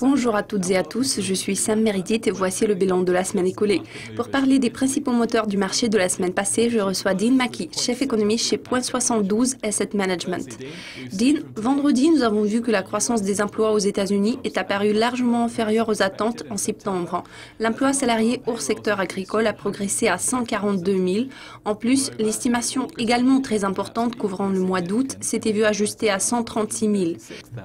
Bonjour à toutes et à tous, je suis Sam Meredith et voici le bilan de la semaine écoulée. Pour parler des principaux moteurs du marché de la semaine passée, je reçois Dean Maki, chef économiste chez Point 72 Asset Management. Dean, vendredi, nous avons vu que la croissance des emplois aux États-Unis est apparue largement inférieure aux attentes en septembre. L'emploi salarié hors secteur agricole a progressé à 142 000. En plus, l'estimation également très importante couvrant le mois d'août s'était vue ajustée à 136 000.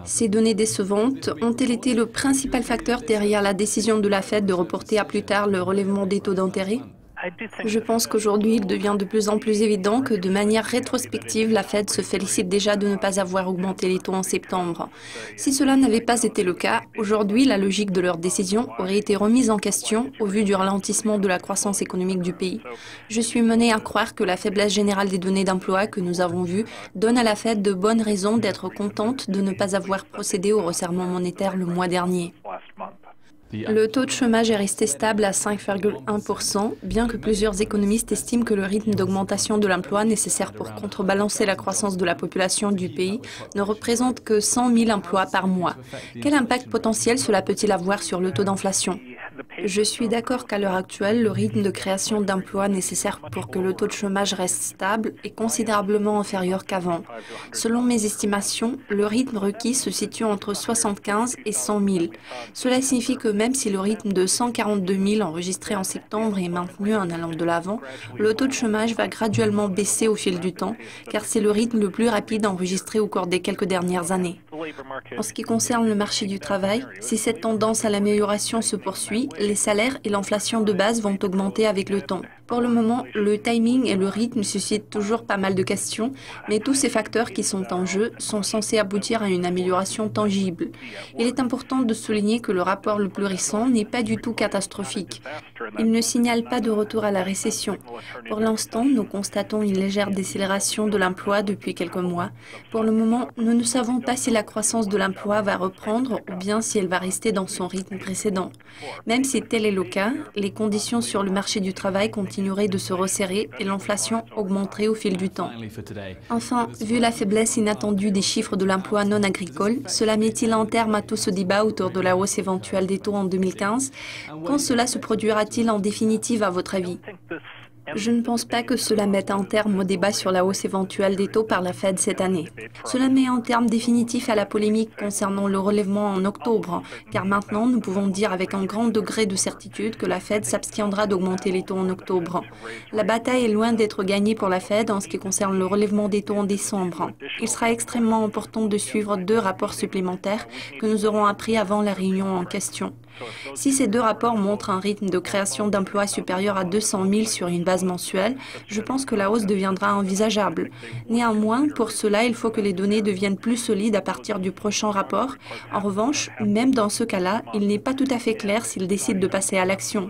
Ces données décevantes ont-elles été le principal facteur derrière la décision de la Fed de reporter à plus tard le relèvement des taux d'intérêt? Je pense qu'aujourd'hui, il devient de plus en plus évident que, de manière rétrospective, la Fed se félicite déjà de ne pas avoir augmenté les taux en septembre. Si cela n'avait pas été le cas, aujourd'hui, la logique de leur décision aurait été remise en question au vu du ralentissement de la croissance économique du pays. Je suis mené à croire que la faiblesse générale des données d'emploi que nous avons vues donne à la Fed de bonnes raisons d'être contente de ne pas avoir procédé au resserrement monétaire le mois dernier. Le taux de chômage est resté stable à 5,1%, bien que plusieurs économistes estiment que le rythme d'augmentation de l'emploi nécessaire pour contrebalancer la croissance de la population du pays ne représente que 100 000 emplois par mois. Quel impact potentiel cela peut-il avoir sur le taux d'inflation? Je suis d'accord qu'à l'heure actuelle, le rythme de création d'emplois nécessaire pour que le taux de chômage reste stable est considérablement inférieur qu'avant. Selon mes estimations, le rythme requis se situe entre 75 et 100 000. Cela signifie que même si le rythme de 142 000 enregistré en septembre est maintenu en allant de l'avant, le taux de chômage va graduellement baisser au fil du temps, car c'est le rythme le plus rapide enregistré au cours des quelques dernières années. En ce qui concerne le marché du travail, si cette tendance à l'amélioration se poursuit, les salaires et l'inflation de base vont augmenter avec le temps. Pour le moment, le timing et le rythme suscitent toujours pas mal de questions, mais tous ces facteurs qui sont en jeu sont censés aboutir à une amélioration tangible. Il est important de souligner que le rapport le plus récent n'est pas du tout catastrophique. Il ne signale pas de retour à la récession. Pour l'instant, nous constatons une légère décélération de l'emploi depuis quelques mois. Pour le moment, nous ne savons pas si la croissance de l'emploi va reprendre ou bien si elle va rester dans son rythme précédent. Même si tel est le cas, les conditions sur le marché du travail continueraient de se resserrer et l'inflation augmenterait au fil du temps. Enfin, vu la faiblesse inattendue des chiffres de l'emploi non agricole, cela met-il un terme à tout ce débat autour de la hausse éventuelle des taux en 2015? Quand cela se produira-t-il en définitive, à votre avis? Je ne pense pas que cela mette un terme au débat sur la hausse éventuelle des taux par la Fed cette année. Cela met un terme définitif à la polémique concernant le relèvement en octobre, car maintenant nous pouvons dire avec un grand degré de certitude que la Fed s'abstiendra d'augmenter les taux en octobre. La bataille est loin d'être gagnée pour la Fed en ce qui concerne le relèvement des taux en décembre. Il sera extrêmement important de suivre deux rapports supplémentaires que nous aurons appris avant la réunion en question. Si ces deux rapports montrent un rythme de création d'emplois supérieur à 200 000 sur une base mensuelle, je pense que la hausse deviendra envisageable. Néanmoins, pour cela, il faut que les données deviennent plus solides à partir du prochain rapport. En revanche, même dans ce cas-là, il n'est pas tout à fait clair s'ils décident de passer à l'action.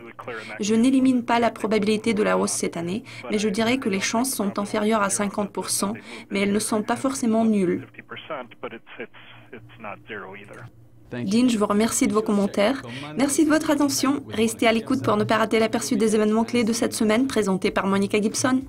Je n'élimine pas la probabilité de la hausse cette année, mais je dirais que les chances sont inférieures à 50%, mais elles ne sont pas forcément nulles. Dean, je vous remercie de vos commentaires. Merci de votre attention. Restez à l'écoute pour ne pas rater l'aperçu des événements clés de cette semaine présentés par Monica Gibson.